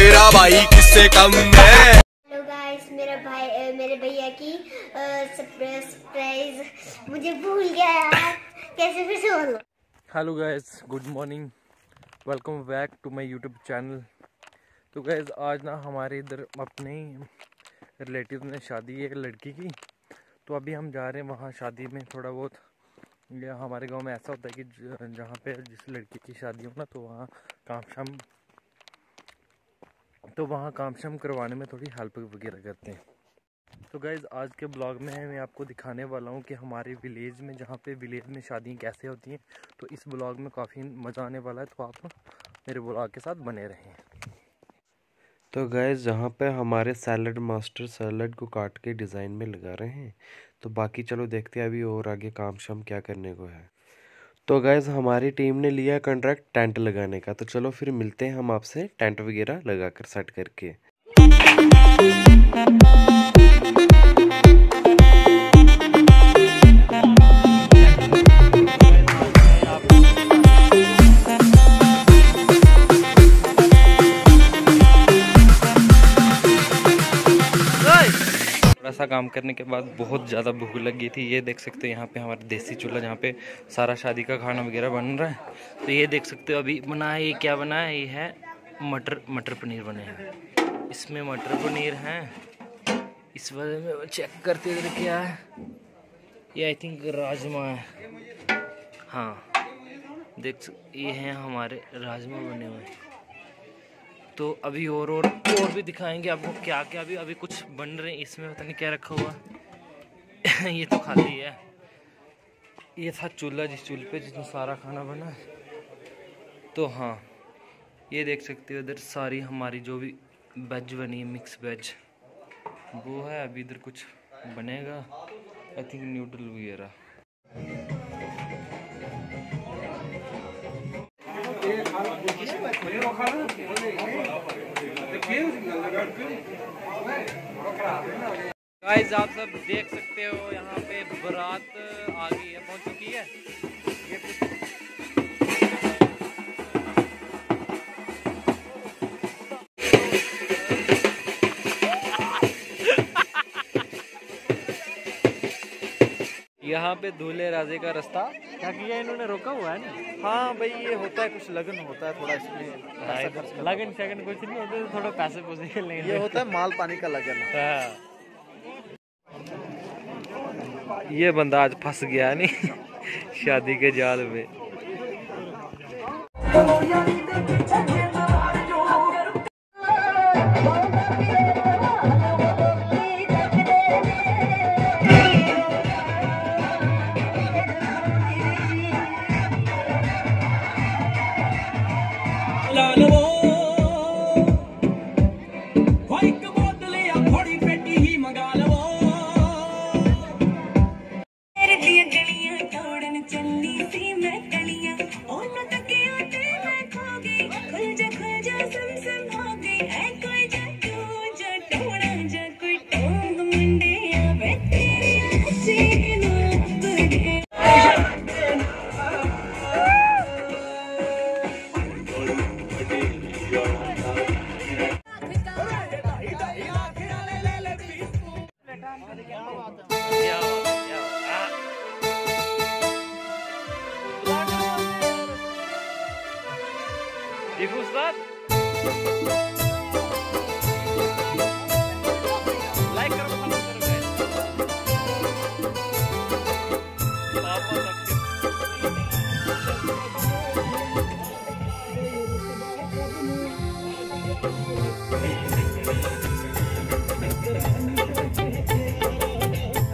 मेरा भाई किससे कम है। हेलो गाइस, मेरे भैया की सरप्राइज, मुझे भूल गया यार, कैसे फिर से बोलो। Hello guys, good morning, welcome back to my YouTube channel. तो गाइस आज ना हमारे इधर अपने रिलेटिव ने शादी है एक लड़की की, तो अभी हम जा रहे हैं वहाँ शादी में। थोड़ा बहुत या हमारे गांव में ऐसा होता है कि जहाँ पे जिस लड़की की शादी हो ना, तो वहाँ काम शाम करवाने में थोड़ी हेल्प वगैरह करते हैं। तो गाइज़ आज के ब्लॉग में मैं आपको दिखाने वाला हूँ कि हमारे विलेज में, जहाँ पे विलेज में शादी कैसे होती हैं। तो इस ब्लॉग में काफ़ी मज़ा आने वाला है, तो आप मेरे ब्लॉग के साथ बने रहें। तो गाइज़ जहाँ पे हमारे सैलड मास्टर सैलड को काट के डिज़ाइन में लगा रहे हैं, तो बाकी चलो देखते हैं अभी और आगे काम शाम क्या करने को है। तो गाइज़ हमारी टीम ने लिया कॉन्ट्रैक्ट टेंट लगाने का, तो चलो फिर मिलते हैं हम आपसे टेंट वगैरह लगा कर सेट करके। काम करने के बाद बहुत ज़्यादा भूख लग गई थी। ये देख सकते हो यहाँ पे हमारा देसी चूल्हा, जहाँ पे सारा शादी का खाना वगैरह बन रहा है। तो ये देख सकते हो अभी बना है, ये क्या बना है, ये है मटर पनीर बने हैं। इसमें मटर पनीर है, इस बारे में चेक करते इधर क्या है, ये आई थिंक राजमा है। हाँ देख सकते, ये हैं हमारे राजमा बने हुए। तो अभी और भी दिखाएंगे आपको क्या क्या भी अभी कुछ बन रहे हैं। इसमें पता नहीं क्या रखा हुआ ये तो खाली है। ये था चूल्हा, जिस चूल्हे पे जिसमें सारा खाना बना है। तो हाँ ये देख सकते हो इधर सारी हमारी जो भी वेज बनी है, मिक्स वेज वो है। अभी इधर कुछ बनेगा, आई थिंक न्यूडल वगैरह। गाइस आप सब देख सकते हो यहाँ पे बारात आ गई है, पहुँच चुकी है। ये यहाँ पे दूल्हे राजे का रास्ता क्या किया इन्होंने, रोका हुआ है ना। हाँ भाई ये होता है, कुछ लगन होता है थोड़ा, इसमें लगन शगन कुछ नहीं होता, थोड़ा पैसे पोसे नहीं, ये होता है माल पानी का लगन। हाँ ये बंदा आज फंस गया नहीं शादी के जाल में।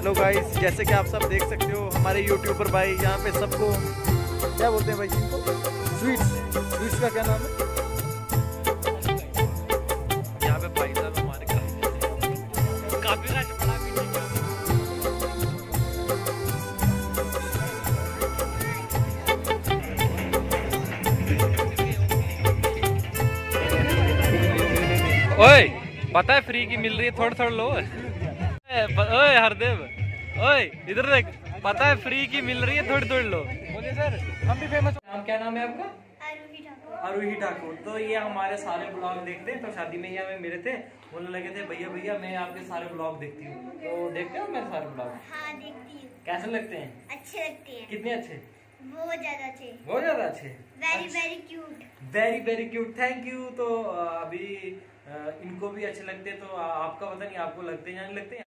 हेलो गाइस, जैसे कि आप सब देख सकते हो हमारे यूट्यूबर भाई यहाँ पे सबको क्या बोलते हैं भाई, जिनको स्वीट्स का क्या नाम है यहाँ पे भाई साहब हमारे काफी ओए पता है फ्री की मिल रही है, थोड़ा लो ओए हरदेव, ओए इधर देख, पता है फ्री की मिल रही है, थोड़ी लो। बोलिए सर, हम भी फेमस। क्या नाम है आपका? अरूही ठाकुर। आरूही ठाकुर। तो ये हमारे सारे ब्लॉग देखते हैं। तो शादी में ही हमें मिले थे, बोलने लगे थे भैया भैया मैं आपके सारे ब्लॉग देखती हूँ। तो देखते हो मेरे सारे ब्लॉग? हाँ देखती हूँ। कैसे लगते हैं? अच्छे लगते हैं। कितने अच्छे? बहुत ज्यादा अच्छे। बहुत ज्यादा अच्छे। Very very cute. Very very cute, thank you. तो अभी इनको भी अच्छे लगते हैं। तो आपका पता नहीं आपको लगते हैं या नहीं लगते हैं।